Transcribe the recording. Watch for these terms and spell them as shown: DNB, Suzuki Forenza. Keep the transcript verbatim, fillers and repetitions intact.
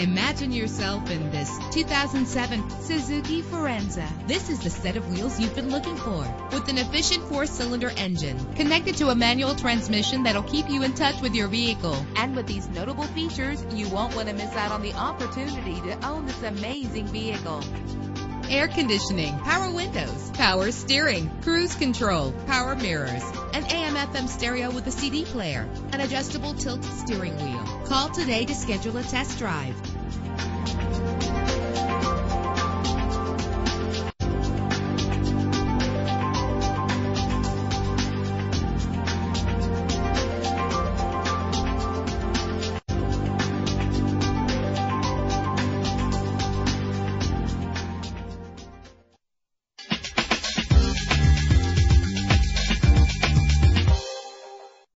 Imagine yourself in this two thousand seven Suzuki Forenza. This is the set of wheels you've been looking for, with an efficient four-cylinder engine connected to a manual transmission that'll keep you in touch with your vehicle. And with these notable features, you won't want to miss out on the opportunity to own this amazing vehicle. Air conditioning, power windows, power steering, cruise control, power mirrors, an A M F M stereo with a C D player, an adjustable tilt steering wheel. Call today to schedule a test drive.